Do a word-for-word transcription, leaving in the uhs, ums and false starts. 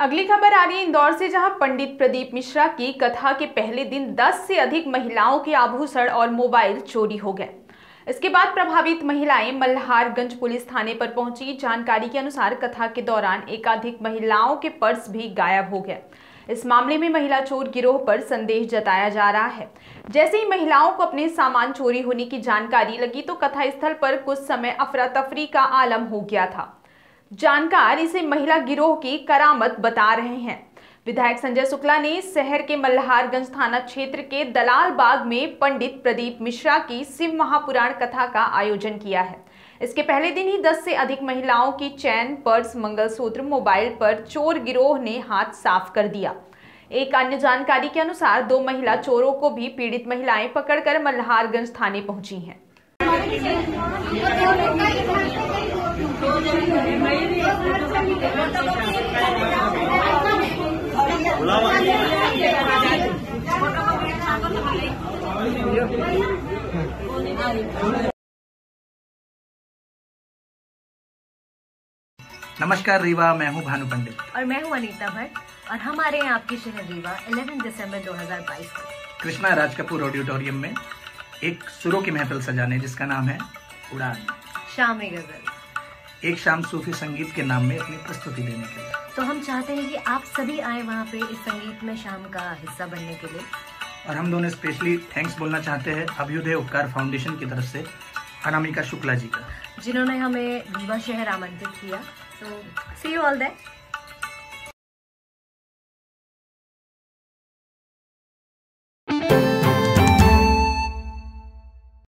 अगली खबर आ रही है इंदौर से, जहां पंडित प्रदीप मिश्रा की कथा के पहले दिन दस से अधिक महिलाओं के आभूषण और मोबाइल चोरी हो गए। इसके बाद प्रभावित महिलाएं मल्हारगंज पुलिस थाने पर पहुंची। जानकारी के अनुसार कथा के दौरान एकाधिक महिलाओं के पर्स भी गायब हो गए। इस मामले में महिला चोर गिरोह पर संदेह जताया जा रहा है। जैसे ही महिलाओं को अपने सामान चोरी होने की जानकारी लगी तो कथा स्थल पर कुछ समय अफरा तफरी का आलम हो गया था। जानकार इसे महिला गिरोह की करामत बता रहे हैं। विधायक संजय शुक्ला ने शहर के मल्हारगंज थाना क्षेत्र के दलाल बाग में पंडित प्रदीप मिश्रा की शिव महापुराण कथा का आयोजन किया है। इसके पहले दिन ही दस से अधिक महिलाओं की चैन, पर्स, मंगलसूत्र, मोबाइल पर चोर गिरोह ने हाथ साफ कर दिया। एक अन्य जानकारी के अनुसार दो महिला चोरों को भी पीड़ित महिलाएं पकड़कर मल्हारगंज थाने पहुंची हैं। नमस्कार रीवा, मैं हूं भानु पंडित और मैं हूं अनीता भट्ट और हमारे यहाँ आपके शहर रीवा ग्यारह दिसंबर दो हज़ार बाईस को कृष्णा राज कपूर ऑडिटोरियम में एक सुरों की महफिल सजाने, जिसका नाम है उड़ान शाम गजल, एक शाम सूफी संगीत के नाम में अपनी प्रस्तुति देने के लिए। तो हम चाहते हैं कि आप सभी आए वहाँ पे इस संगीत में शाम का हिस्सा बनने के लिए। और हम दोनों स्पेशली थैंक्स बोलना चाहते हैं अभ्युदय उत्कर्ष फाउंडेशन की तरफ से अनामिका शुक्ला जी का, जिन्होंने हमें रीवा शहर आमंत्रित किया। तो सी यू ऑल देयर।